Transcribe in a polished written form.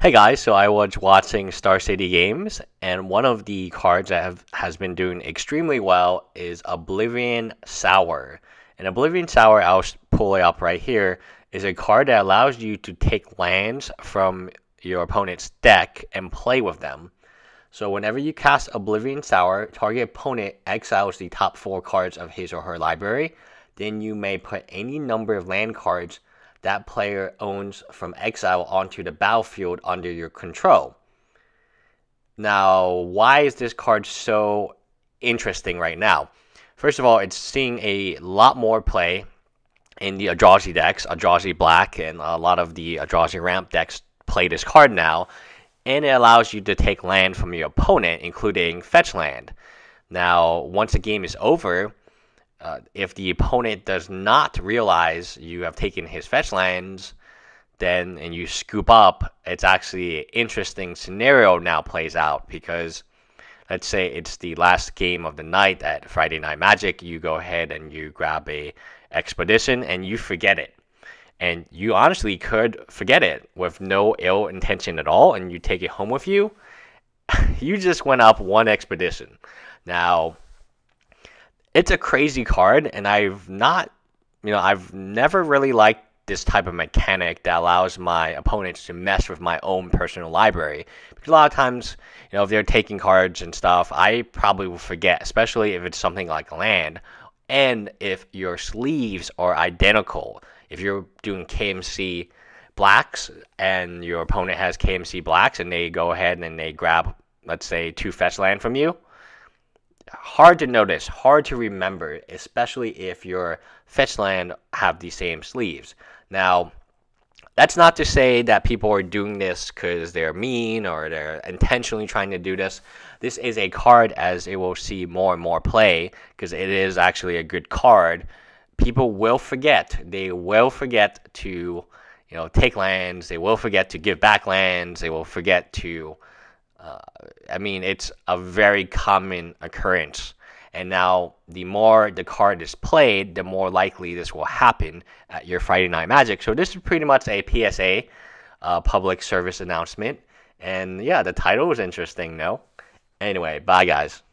Hey guys, so I was watching Star City Games, and one of the cards that has been doing extremely well is Oblivion Sower. And Oblivion Sower, I'll pull it up right here, is a card that allows you to take lands from your opponent's deck and play with them. So whenever you cast Oblivion Sower, target opponent exiles the top 4 cards of his or her library. Then you may put any number of land cards that player owns from exile onto the battlefield under your control. Now, why is this card so interesting right now? First of all, it's seeing a lot more play in the Adrazi decks. Adrazi Black and a lot of the Adrazi Ramp decks play this card now, and it allows you to take land from your opponent, including fetch land. Now, once the game is over, if the opponent does not realize you have taken his fetch lands, then and you scoop up, it's actually an interesting scenario now plays out, because let's say it's the last game of the night at Friday Night Magic, you go ahead and you grab a expedition and you forget it. And you honestly could forget it with no ill intention at all, and you take it home with you. You just went up 1 expedition. Now, it's a crazy card, and I've never really liked this type of mechanic that allows my opponents to mess with my own personal library. Because a lot of times, if they're taking cards and stuff, I probably will forget, especially if it's something like land, and if your sleeves are identical. If you're doing KMC blacks, and your opponent has KMC blacks, and they go ahead and they grab, let's say, 2 fetch land from you, hard to notice, hard to remember, especially if your fetch land have the same sleeves. Now, that's not to say that people are doing this because they're mean or they're intentionally trying to do this. This is a card as it will see more and more play, because it is actually a good card. People will forget. They will forget to, take lands. They will forget to give back lands. They will forget to it's a very common occurrence. And now, the more the card is played, the more likely this will happen at your Friday Night Magic. So this is pretty much a PSA, public service announcement. And yeah, the title was interesting, no? Anyway, bye guys.